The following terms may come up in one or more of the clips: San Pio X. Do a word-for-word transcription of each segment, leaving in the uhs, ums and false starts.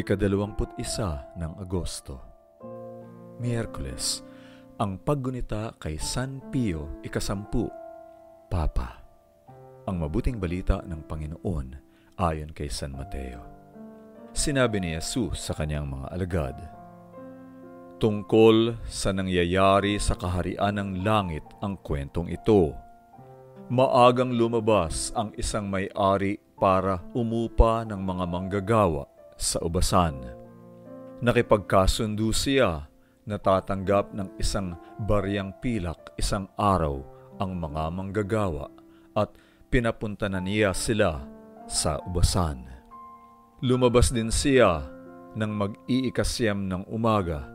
Ikadalawamput isa ng Agosto, Miyerkules, ang paggunita kay San Pio ikasampu, Papa. Ang mabuting balita ng Panginoon ayon kay San Mateo. Sinabi ni Jesus sa kanyang mga alagad, tungkol sa nangyayari sa kaharian ng langit ang kwentong ito. Maagang lumabas ang isang may-ari para umupa ng mga manggagawa sa ubasan. Nakipagkasundo siya na tatanggap ng isang baryang pilak isang araw ang mga manggagawa at pinapunta na niya sila sa ubasan. Lumabas din siya ng mag-iikasyam ng umaga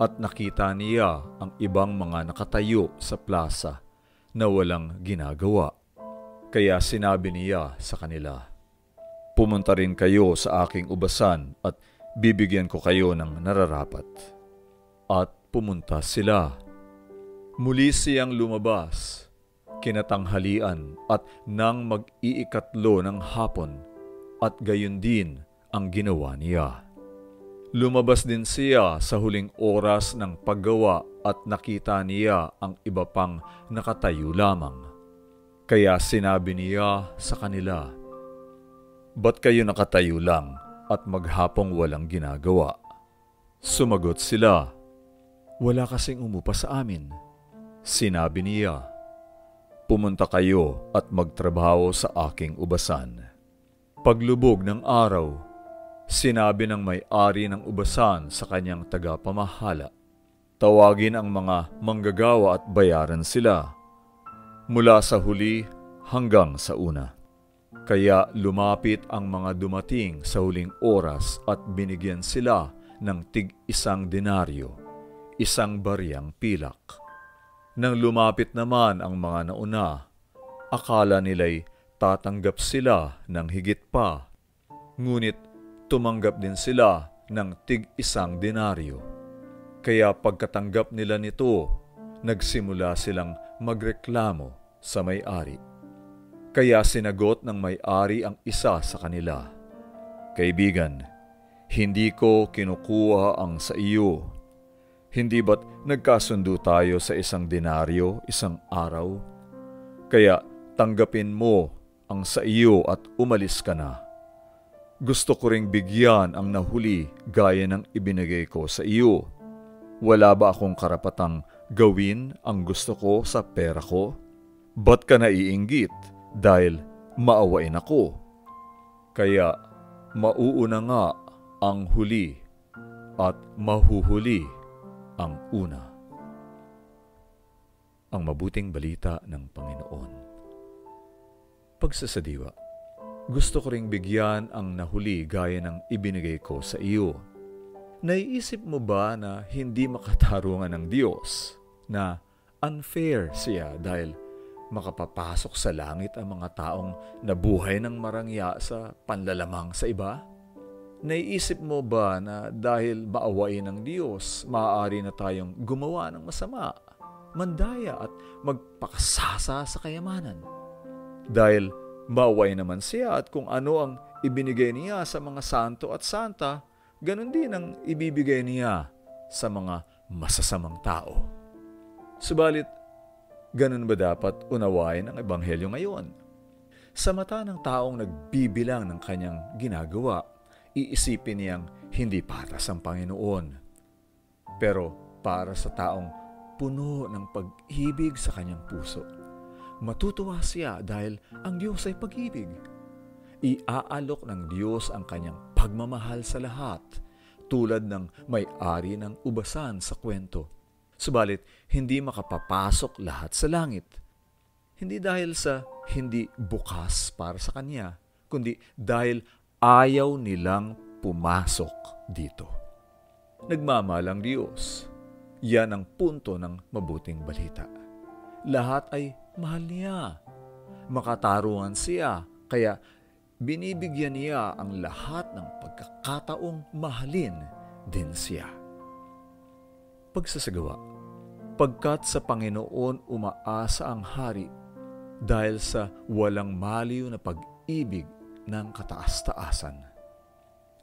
at nakita niya ang ibang mga nakatayo sa plaza na walang ginagawa. Kaya sinabi niya sa kanila, pumunta rin kayo sa aking ubasan at bibigyan ko kayo ng nararapat. At pumunta sila. Muli siyang lumabas, kinatanghalian at nang mag-iikatlo ng hapon at gayon din ang ginawa niya. Lumabas din siya sa huling oras ng paggawa at nakita niya ang iba pang nakatayo lamang. Kaya sinabi niya sa kanila, ba't kayo nakatayo lang at maghapong walang ginagawa? Sumagot sila, wala kasing umupa sa amin. Sinabi niya, pumunta kayo at magtrabaho sa aking ubasan. Paglubog ng araw, sinabi ng may-ari ng ubasan sa kanyang tagapamahala, tawagin ang mga manggagawa at bayaran sila, mula sa huli hanggang sa una. Kaya lumapit ang mga dumating sa huling oras at binigyan sila ng tig isang denaryo, isang baryang pilak. Nang lumapit naman ang mga nauna, akala nila'y tatanggap sila ng higit pa, ngunit tumanggap din sila ng tig isang denaryo. Kaya pagkatanggap nila nito, nagsimula silang magreklamo sa may-ari. Kaya sinagot ng may-ari ang isa sa kanila, kaibigan, hindi ko kinukuha ang sa iyo. Hindi ba't nagkasundo tayo sa isang denaryo, isang araw? Kaya tanggapin mo ang sa iyo at umalis ka na. Gusto ko ring bigyan ang nahuli gaya ng ibinigay ko sa iyo. Wala ba akong karapatang gawin ang gusto ko sa pera ko? Ba't ka naiinggit? Dahil maawain ako. Kaya mauuna nga ang huli at mahuhuli ang una. Ang mabuting balita ng Panginoon. Pagsasadiwa, gusto ko ring bigyan ang nahuli gaya ng ibinigay ko sa iyo. Naiisip mo ba na hindi makatarungan ng Diyos, na unfair siya dahil makapapasok sa langit ang mga taong nabuhay ng marangya sa panlalamang sa iba? Naiisip mo ba na dahil maawain ng Diyos, maaari na tayong gumawa ng masama, mandaya at magpakasasa sa kayamanan? Dahil maawain naman siya at kung ano ang ibinigay niya sa mga santo at santa, ganun din ang ibibigay niya sa mga masasamang tao. Subalit, ganun ba dapat unawain ang Ebanghelyo ngayon? Sa mata ng taong nagbibilang ng kanyang ginagawa, iisipin niyang hindi patas ang Panginoon. Pero para sa taong puno ng pag-ibig sa kanyang puso, matutuwa siya dahil ang Diyos ay pag-ibig. Iaalok ng Diyos ang kanyang pagmamahal sa lahat, tulad ng may-ari ng ubasan sa kwento. Subalit, hindi makapapasok lahat sa langit. Hindi dahil sa hindi bukas para sa kanya, kundi dahil ayaw nilang pumasok dito. Nagmamalang Diyos. Yan ang punto ng mabuting balita. Lahat ay mahal niya. Makatarungan siya, kaya binibigyan niya ang lahat ng pagkakataong mahalin din siya. Pagsasagawa, pagkat sa Panginoon umaasa ang hari dahil sa walang maliw na pag-ibig ng kataas-taasan.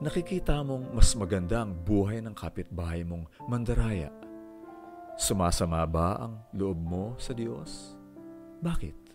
nakikita mong mas maganda ang buhay ng kapitbahay mong mandaraya, sumasama ba ang loob mo sa Diyos? Bakit?